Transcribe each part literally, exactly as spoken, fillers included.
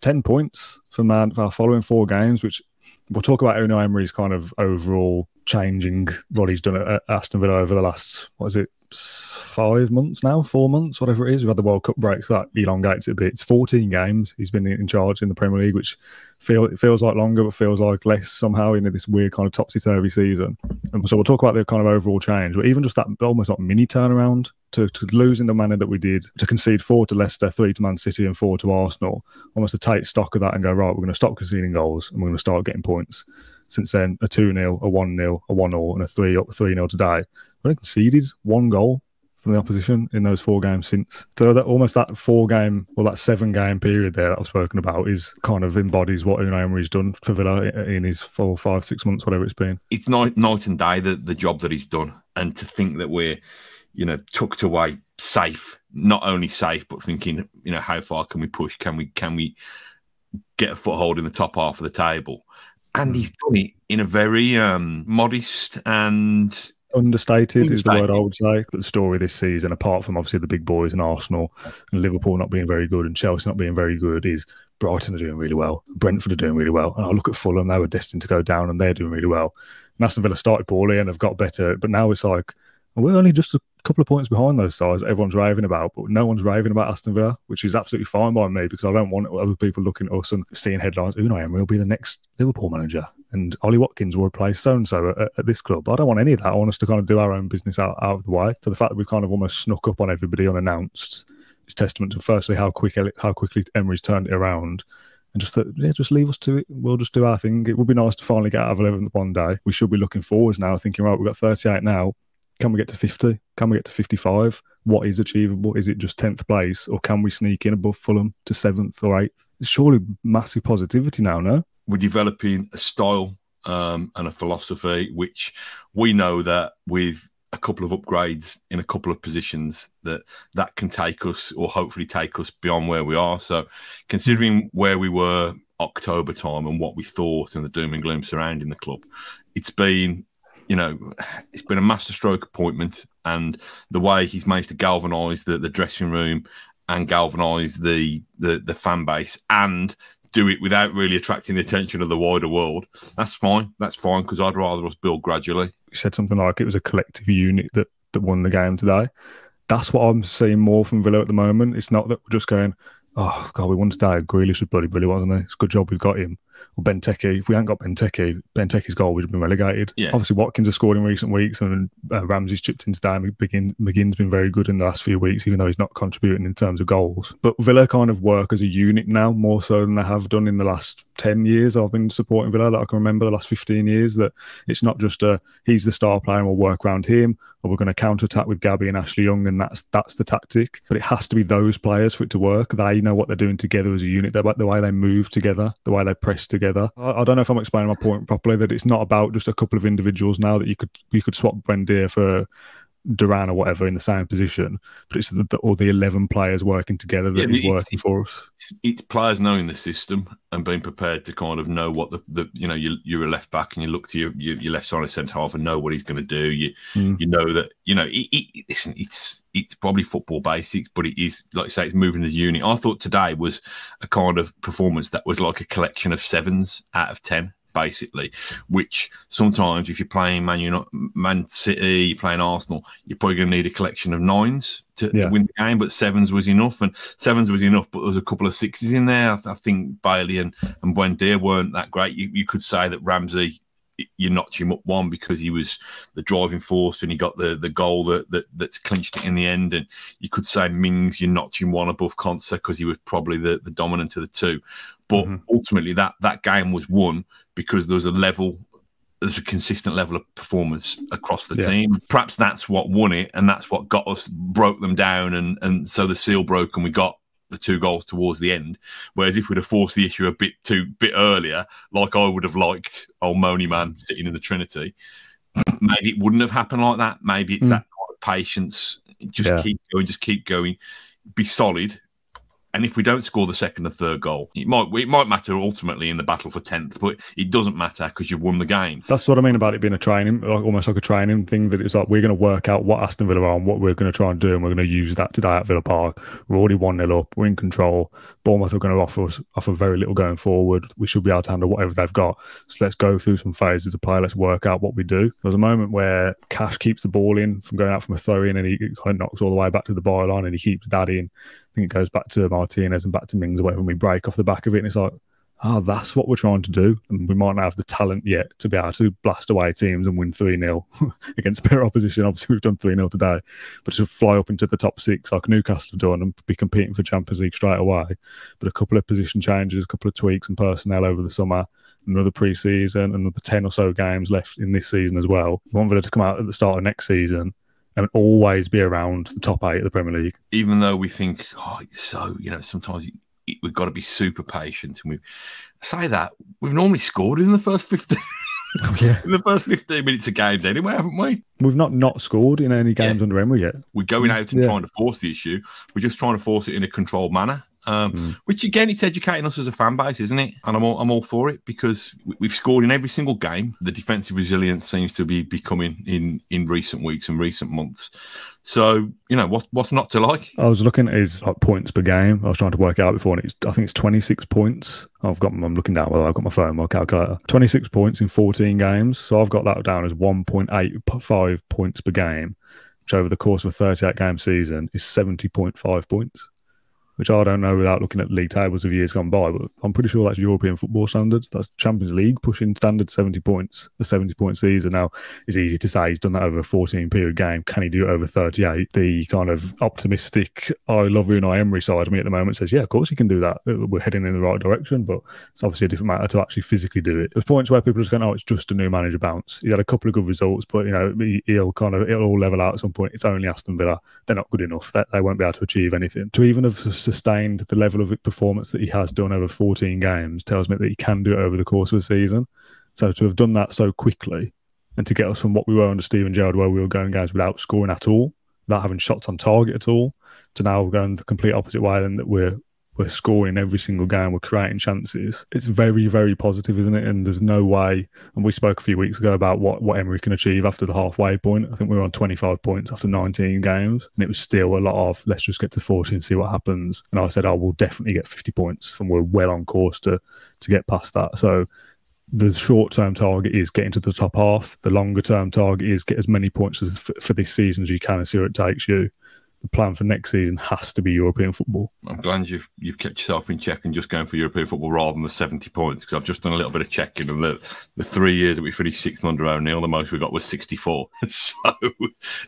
ten points for Man for our following four games, which we'll talk about Unai Emery's kind of overall changing what he's done at Aston Villa over the last, what is it, five months now, four months, whatever it is. We've had the World Cup breaks, so that elongates it a bit. It's fourteen games he's been in charge in the Premier League, which feel, it feels like longer, but feels like less somehow in this weird kind of topsy-turvy season. And so we'll talk about the kind of overall change, but even just that almost like mini turnaround to, to lose in the manner that we did, to concede four to Leicester, three to Man City and four to Arsenal, almost to take stock of that and go, right, we're going to stop conceding goals and we're going to start getting points. Since then, a two nil, a one nil, a one all and a three nil today. We've conceded one goal from the opposition in those four games since. So that almost that four-game, well, that seven-game period there that I've spoken about is kind of embodies what Unai Emery's done for Villa in his four, five, six months, whatever it's been. It's night, night and day, the, the job that he's done. And to think that we're, you know, tucked away safe, not only safe, but thinking, you know, how far can we push? Can we, can we get a foothold in the top half of the table? And he's done it in a very um, modest and... Understated, Understated is the word I would say. The story this season, apart from obviously the big boys and Arsenal and Liverpool not being very good and Chelsea not being very good, is Brighton are doing really well, Brentford are doing really well, and I look at Fulham, they were destined to go down and they're doing really well. And Aston Villa started poorly and have got better, but now it's like, we're only just a couple of points behind those sides that everyone's raving about, but no one's raving about Aston Villa, which is absolutely fine by me because I don't want other people looking at us and seeing headlines, Unai Emery will be the next Liverpool manager and Ollie Watkins will replace so-and-so at, at this club. But I don't want any of that. I want us to kind of do our own business out, out of the way. So the fact that we've kind of almost snuck up on everybody unannounced is testament to firstly how, quick, how quickly Emery's turned it around. And just that, yeah, just leave us to it. We'll just do our thing. It would be nice to finally get out of eleventh one day. We should be looking forwards now, thinking, right, we've got thirty-eight now. Can we get to fifty? Can we get to fifty-five? What is achievable? Is it just tenth place? Or can we sneak in above Fulham to seventh or eighth? It's surely massive positivity now, no? We're developing a style um, and a philosophy, which we know that with a couple of upgrades in a couple of positions, that that can take us or hopefully take us beyond where we are. So considering where we were October time and what we thought and the doom and gloom surrounding the club, it's been... You know, it's been a masterstroke appointment, and the way he's managed to galvanise the, the dressing room and galvanise the, the the fan base and do it without really attracting the attention of the wider world, that's fine. That's fine, because I'd rather us build gradually. You said something like it was a collective unit that, that won the game today. That's what I'm seeing more from Villa at the moment. It's not that we're just going... Oh, God, we won today. Grealish was bloody brilliant, wasn't he? It's a good job we've got him. Or Benteke. If we hadn't got Benteke, Benteke's goal would have been relegated. Yeah. Obviously, Watkins has scored in recent weeks and uh, Ramsey's chipped in today. McGinn, McGinn's been very good in the last few weeks, even though he's not contributing in terms of goals. But Villa kind of work as a unit now, more so than they have done in the last ten years I've been supporting Villa, that I can remember, the last fifteen years, that it's not just a, he's the star player and we'll work around him, or we're going to counter-attack with Gabby and Ashley Young, and that's that's the tactic. But it has to be those players for it to work. They know what they're doing together as a unit, the way they move together, the way they press together. I, I don't know if I'm explaining my point properly, that it's not about just a couple of individuals now that you could you could swap Buendia for Duran or whatever in the same position, but it's the, the, all the eleven players working together that yeah, is working it, for us. It's, it's players knowing the system and being prepared to kind of know what the, the you know, you, you're a left back and you look to your, your, your left side of centre half and know what he's going to do. You mm. you know that, you know, it, it, listen, it's, it's probably football basics, but it is, like you say, it's moving as a unit. I thought today was a kind of performance that was like a collection of sevens out of ten. Basically, which sometimes if you're playing Man United, Man City, you're playing Arsenal, you're probably going to need a collection of nines to, yeah. to win the game, but sevens was enough, and sevens was enough, but there was a couple of sixes in there. I, th I think Bailey and, and Buendia weren't that great. You, you could say that Ramsey, you knocked him up one because he was the driving force and he got the, the goal that, that that's clinched it in the end, and you could say Mings, you knocked him one above Konsa because he was probably the, the dominant of the two. But mm-hmm. ultimately that, that game was won because there was a level, there's a consistent level of performance across the yeah. team. Perhaps that's what won it, and that's what got us, broke them down, and, and so the seal broke and we got the two goals towards the end. Whereas if we'd have forced the issue a bit too bit earlier, like I would have liked old Moany Man sitting in the Trinity, maybe it wouldn't have happened like that. Maybe it's mm. that kind of patience. Just yeah. keep going, just keep going. Be solid. And if we don't score the second or third goal, it might it might matter ultimately in the battle for tenth, but it doesn't matter because you've won the game. That's what I mean about it being a training, almost like a training thing, that it's like we're going to work out what Aston Villa are and what we're going to try and do, and we're going to use that today at Villa Park. We're already one nil up. We're in control. Bournemouth are going to offer us offer very little going forward. We should be able to handle whatever they've got. So let's go through some phases of play. Let's work out what we do. There was a moment where Cash keeps the ball in from going out from a throw-in, and he kind of knocks all the way back to the byline, and he keeps that in. I think it goes back to Martinez and back to Mings or whatever, and we break off the back of it, and it's like, ah, oh, that's what we're trying to do. And we might not have the talent yet to be able to blast away teams and win three nil against better opposition. Obviously, we've done three nil today. But to fly up into the top six like Newcastle have done and be competing for Champions League straight away. But a couple of position changes, a couple of tweaks and personnel over the summer, another pre-season, another ten or so games left in this season as well. We want Villa to come out at the start of next season and always be around the top eight of the Premier League. Even though we think, oh, it's so, you know, sometimes it, it, we've got to be super patient. And we say that, we've normally scored in the first fifteen, oh, yeah. in the first fifteen minutes of games anyway, haven't we? We've not not scored in any games yeah. under Emery yet. We're going out and yeah. trying to force the issue. We're just trying to force it in a controlled manner. Um, mm. Which again, it's educating us as a fan base, isn't it? And I'm all, I'm all for it, because we've scored in every single game. The defensive resilience seems to be becoming in in recent weeks and recent months. So, you know, what, what's not to like? I was looking at his like, points per game. I was trying to work out before, and it's, I think it's twenty-six points. I've got, I'm looking down, well, I've got my phone, my calculator. twenty-six points in fourteen games. So I've got that down as one point eight five points per game, which over the course of a thirty-eight game season is seventy point five points. Which I don't know without looking at league tables of years gone by, but I'm pretty sure that's European football standards. That's Champions League pushing standard seventy points, a seventy point season. Now, it's easy to say he's done that over a fourteen period game. Can he do it over thirty-eight? The kind of optimistic, I love Unai Emery side of me at the moment says, yeah, of course he can do that. We're heading in the right direction, but it's obviously a different matter to actually physically do it. There's points where people are just going, oh, it's just a new manager bounce. He had a couple of good results, but you know, he'll kind of, it'll all level out at some point. It's only Aston Villa. They're not good enough. They, they won't be able to achieve anything. To even have sustained the level of performance that he has done over fourteen games tells me that he can do it over the course of a season. So to have done that so quickly and to get us from what we were under Steven Gerrard, where we were going games without scoring at all, without having shots on target at all, to now going the complete opposite way, and that we're we're scoring every single game, we're creating chances. It's very, very positive, isn't it? And there's no way, and we spoke a few weeks ago about what, what Emery can achieve after the halfway point. I think we were on twenty-five points after nineteen games, and it was still a lot of, let's just get to forty and see what happens. And I said, oh, we'll definitely get fifty points, and we're well on course to, to get past that. So the short-term target is getting to the top half. The longer-term target is get as many points as, for, for this season as you can and see where it takes you. The plan for next season has to be European football. I'm glad you've you've kept yourself in check and just going for European football rather than the seventy points, because I've just done a little bit of checking, and the the three years that we finished sixth under O'Neill, the most we got was sixty-four. So,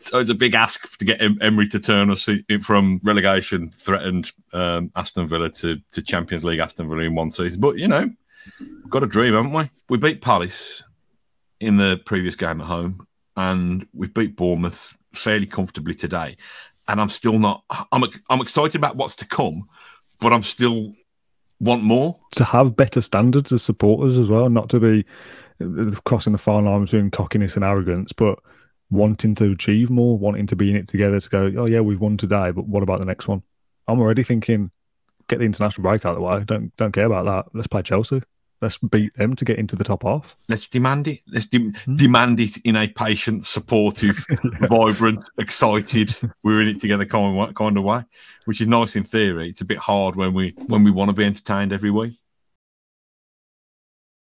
so it's a big ask to get Emery to turn us from relegation threatened um, Aston Villa to to Champions League Aston Villa in one season. But you know, we've got a dream, haven't we? We beat Palace in the previous game at home, and we beat Bournemouth fairly comfortably today. And I'm still not. I'm I'm excited about what's to come, but I'm still want more. To have better standards as supporters as well, not to be crossing the fine line between cockiness and arrogance, but wanting to achieve more, wanting to be in it together. To go, oh yeah, we've won today, but what about the next one? I'm already thinking, get the international break out of the way. Don't don't care about that. Let's play Chelsea. Let's beat them to get into the top half. Let's demand it. Let's de mm. demand it in a patient, supportive, vibrant, excited, we're in it together kind of way, which is nice in theory. It's a bit hard when we when we want to be entertained every week.